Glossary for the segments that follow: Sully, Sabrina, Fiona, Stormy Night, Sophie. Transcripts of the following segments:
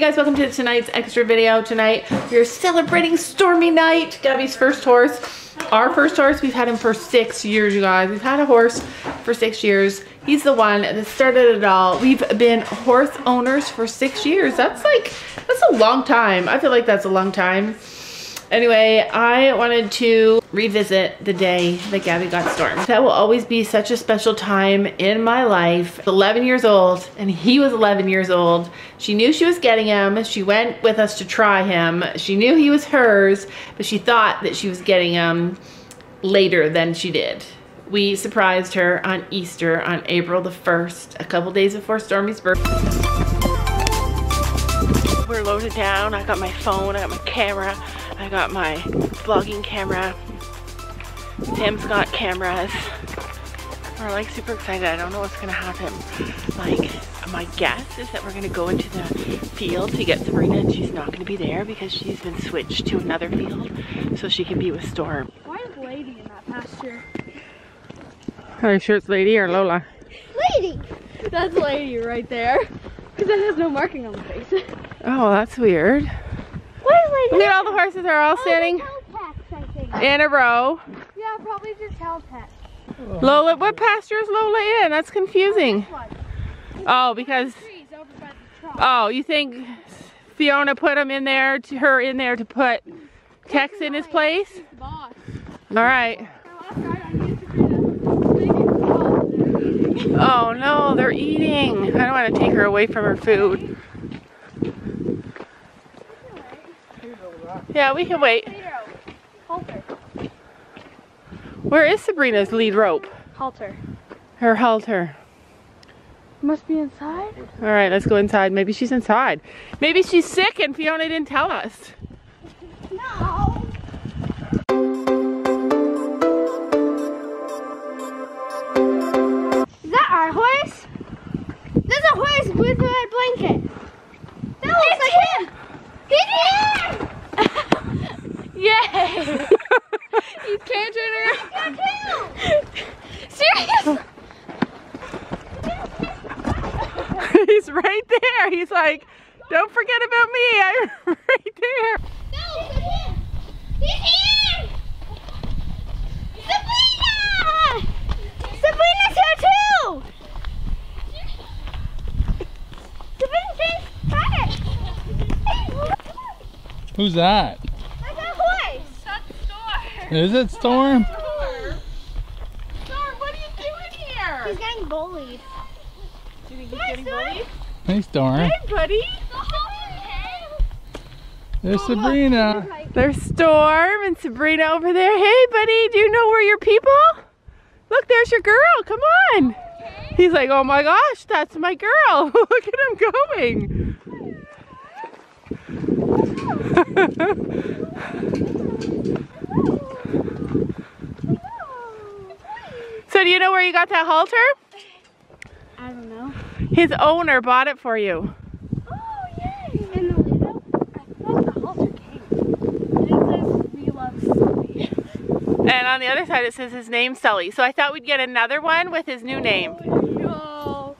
Hey guys, welcome to tonight's extra video. Tonight we're celebrating Stormy Night, Gabby's first horse. Our first horse. We've had him for 6 years, you guys. We've had a horse for 6 years. He's the one that started it all. We've been horse owners for 6 years. That's a long time. I feel like that's a long time. Anyway, I wanted to revisit the day that Gabby got Storm. That will always be such a special time in my life. 11 years old, and he was 11 years old. She knew she was getting him. She went with us to try him. She knew he was hers, but she thought that she was getting him later than she did. We surprised her on Easter on April the 1st, a couple days before Stormy's birthday. We're loaded down. I got my phone, I got my camera, I got my vlogging camera. Tim's got cameras. We're like super excited. I don't know what's gonna happen. Like, my guess is that we're gonna go into the field to get Sabrina, and she's not gonna be there because she's been switched to another field so she can be with Storm. Why is Lady in that pasture? Are you sure it's Lady or Lola? Lady! That's Lady right there. Because it has no marking on the face. Oh, that's weird. What is Lady? Look at all the horses are all standing in a row. Yeah, probably just hell packs. Oh. Lola, what pasture is Lola in? That's confusing. Oh, because you think Fiona put him in there, to put Tex in his place? All right. Oh no, they're eating. I don't want to take her away from her food. Yeah, we can wait. Halter. Where is Sabrina's lead rope? Halter. Her halter. Must be inside. All right, let's go inside. Maybe she's inside. Maybe she's sick and Fiona didn't tell us. No. Is that our horse? There's a horse with a red blanket. That looks like him. He's here. Yay! He's caging her. He's got two. Seriously? He's right there. He's like, don't forget about me. I'm right there. No, look at him. He's here. Sabrina! Sabrina's here too. Sabrina's here. Who's that? Is it Storm? Storm, what are you doing here? He's getting bullied. Do you think he's getting bullied? Hey, Storm. Hey, buddy. There's Sabrina. There's Storm and Sabrina over there. Hey, buddy, do you know where your people? Look, there's your girl. Come on. He's like, oh my gosh, that's my girl. Look at him going. So do you know where you got that halter? I don't know. His owner bought it for you. Oh, yay! And the little, I thought the halter came. It says, we love Sully. And on the other side it says his name, Sully. So I thought we'd get another one with his new name. Oh,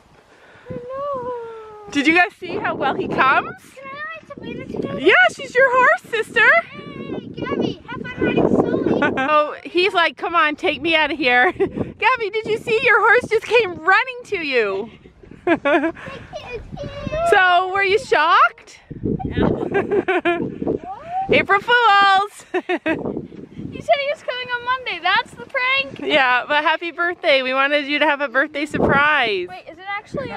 no. Did you guys see how well he comes? Can I ride Sabrina today? Yeah, she's your horse, sister. Hey, Gabby, have fun riding Sully. Oh, he's like, come on, take me out of here. Gabby, did you see your horse just came running to you? So, were you shocked? April Fools! You said he was coming on Monday, that's the prank? Yeah, but happy birthday. We wanted you to have a birthday surprise. Wait, is it actually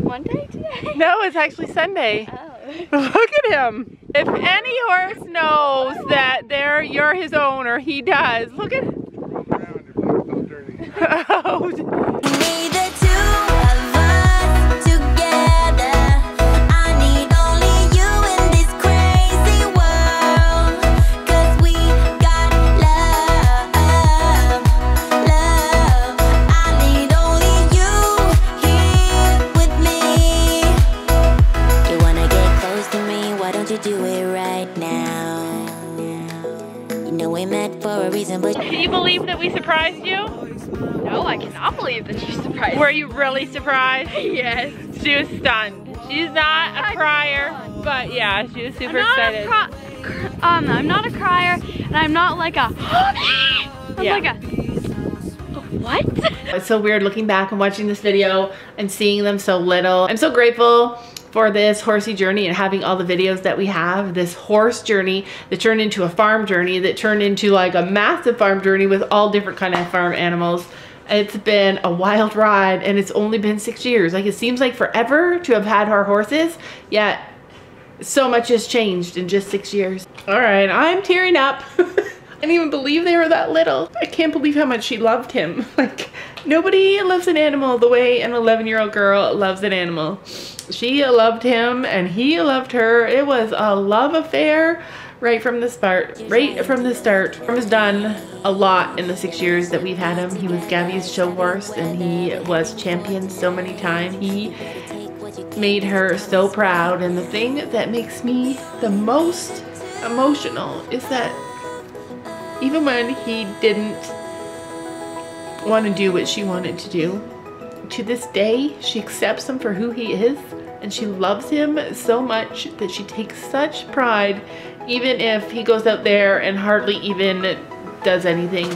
Monday today? No, it's actually Sunday. Oh. Look at him. If any horse knows that you're his owner, he does. Look at him. Oh. Need the two of us together. I need only you in this crazy world. 'Cause we got love, love. I need only you here with me. You wanna get close to me? Why don't you do it right now? You know we met for a reason, but do you believe that we surprised you? No, I cannot believe that you surprised me. Were you really surprised? Yes. She was stunned. She's not a crier, but yeah, she was super excited. I'm not a crier, and I'm not like a what? It's so weird looking back and watching this video and seeing them so little. I'm so grateful for this horsey journey and having all the videos that we have. This horse journey that turned into a farm journey that turned into like a massive farm journey with all different kind of farm animals. It's been a wild ride, and it's only been 6 years. Like, it seems like forever to have had our horses, yet so much has changed in just 6 years. All right, I'm tearing up. I didn't even believe they were that little. I can't believe how much she loved him. Like, nobody loves an animal the way an 11-year-old girl loves an animal. She loved him and he loved her. It was a love affair right from the start. Storm has done a lot in the 6 years that we've had him. He was Gabby's show horse, and he was championed so many times. He made her so proud, and the thing that makes me the most emotional is that even when he didn't want to do what she wanted to do, to this day, she accepts him for who he is, and she loves him so much that she takes such pride, even if he goes out there and hardly even does anything.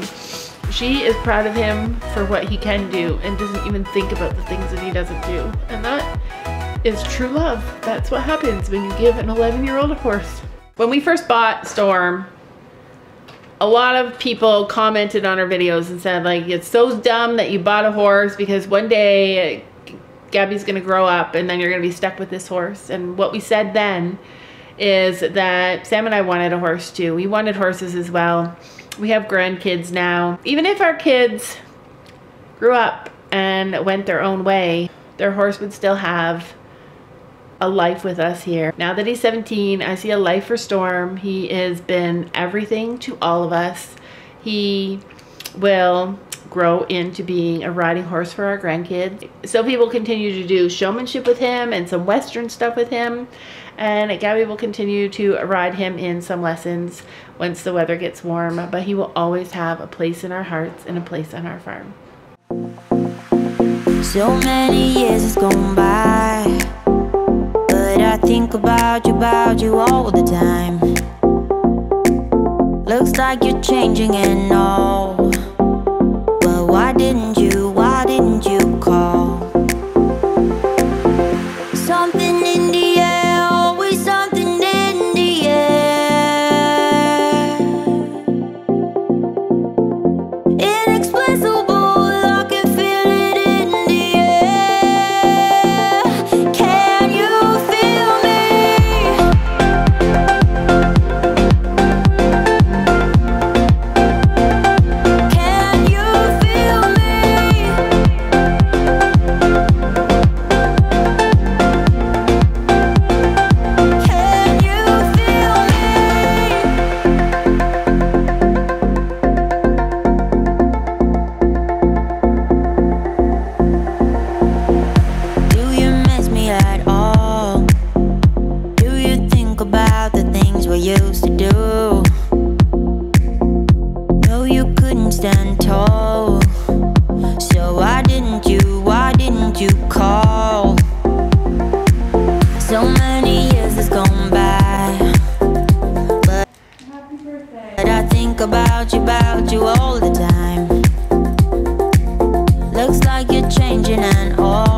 She is proud of him for what he can do and doesn't even think about the things that he doesn't do. And that is true love. That's what happens when you give an 11-year-old a horse. When we first bought Storm, a lot of people commented on our videos and said, like, it's so dumb that you bought a horse because one day Gabby's gonna grow up and then you're gonna be stuck with this horse. And what we said then is that Sam and I wanted a horse too. We wanted horses as well. We have grandkids now. Even if our kids grew up and went their own way, their horse would still have a life with us here. Now that he's 17, I see a life for Storm. He has been everything to all of us. He will grow into being a riding horse for our grandkids. Sophie will continue to do showmanship with him and some Western stuff with him. And Gabby will continue to ride him in some lessons once the weather gets warm, but he will always have a place in our hearts and a place on our farm. So many years has gone by. I think about you all the time. Looks like you're changing and all. But why didn't you call? Something in the air, always something in the air. Inexplicable. About you all the time. Looks like you're changing and all.